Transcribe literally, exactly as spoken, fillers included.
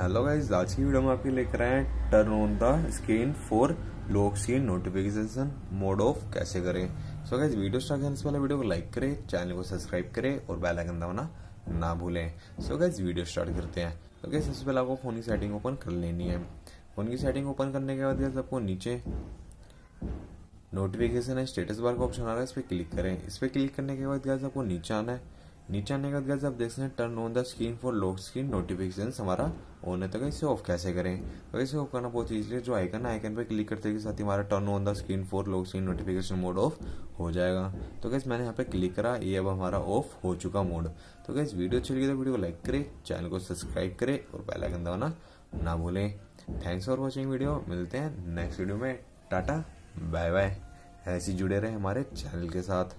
Hello guys, आज की video में आपके लेकर आए हैं turn on the screen for lock scene notification mode off कैसे करें। सो गाइस, वीडियो स्टार्ट करने से पहले वीडियो को लाइक करें, चैनल को सब्सक्राइब करें और बेल आइकन दबाना ना भूलें। सो गाइस, वीडियो स्टार्ट करते हैं। तो गाइस, सबसे पहले आपको फोन की सेटिंग ओपन कर लेनी है। फोन की सेटिंग ओपन करने के बाद आपको नीचे नोटिफिकेशन है स्टेटस बार का ऑप्शन आ रहा है, इस पर क्लिक करें। इस पर क्लिक करने के बाद गाइस आपको नीचे आना है। नीचे आने के बाद गाइस आप देख सकते हैं turn on the screen for lock screen notification हमारा ऑन है। तो गाइस इसे ऑफ कैसे करें? तो इसे ऑफ करना बहुत ईजी है। जो आइकन है आइकन पर क्लिक करते के साथ हमारा turn on the screen for lock screen notification mode off हो जाएगा। तो गाइस मैंने यहाँ पे क्लिक करा, ये अब हमारा ऑफ हो चुका मोड। तो गाइस वीडियो अच्छी लगी तो वीडियो को लाइक करें, चैनल को सब्सक्राइब करें और बेल आइकन दबाना ना भूलें। थैंक्स फॉर वॉचिंग वीडियो, मिलते हैं नेक्स्ट वीडियो में। टाटा बाय बाय, ऐसे जुड़े रहे हमारे चैनल के साथ।